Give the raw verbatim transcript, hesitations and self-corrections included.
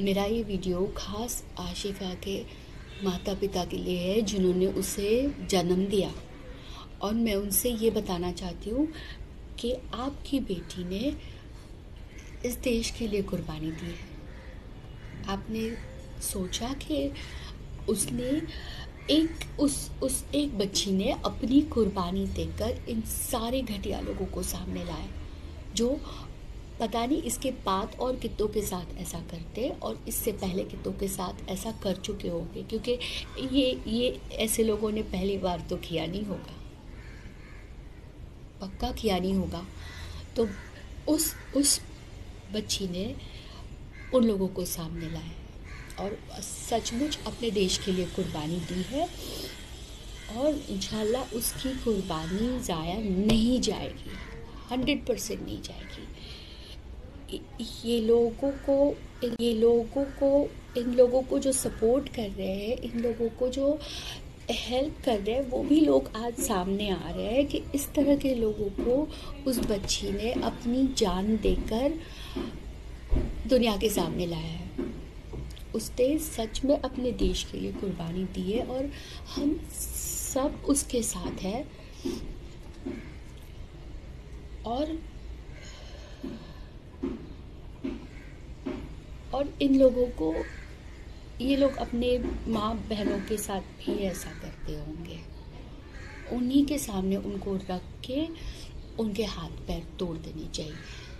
मेरा ये वीडियो खास आशिफा के माता पिता के लिए है जिन्होंने उसे जन्म दिया, और मैं उनसे ये बताना चाहती हूँ कि आपकी बेटी ने इस देश के लिए कुर्बानी दी है। आपने सोचा कि उसने एक उस उस एक बच्ची ने अपनी कुर्बानी देकर इन सारे घटिया लोगों को सामने लाया, जो पता नहीं इसके बाद और कितनों के साथ ऐसा करते और इससे पहले कितनों के साथ ऐसा कर चुके होंगे, क्योंकि ये ये ऐसे लोगों ने पहली बार तो किया नहीं होगा, पक्का किया नहीं होगा। तो उस उस बच्ची ने उन लोगों को सामने लाया और सचमुच अपने देश के लिए कुर्बानी दी है, और इंशाल्लाह उसकी कुर्बानी ज़ाया नहीं जाएगी, हंड्रेड परसेंट नहीं जाएगी। ये लोगों को ये लोगों को इन लोगों को जो सपोर्ट कर रहे हैं, इन लोगों को जो हेल्प कर रहे हैं, वो भी लोग आज सामने आ रहे हैं कि इस तरह के लोगों को उस बच्ची ने अपनी जान देकर दुनिया के सामने लाया है। उसने सच में अपने देश के लिए कुर्बानी दी है, और हम सब उसके साथ हैं। और और इन लोगों को, ये लोग अपने माँ बहनों के साथ भी ऐसा करते होंगे, उन्हीं के सामने उनको रख के उनके हाथ पैर तोड़ देने चाहिए।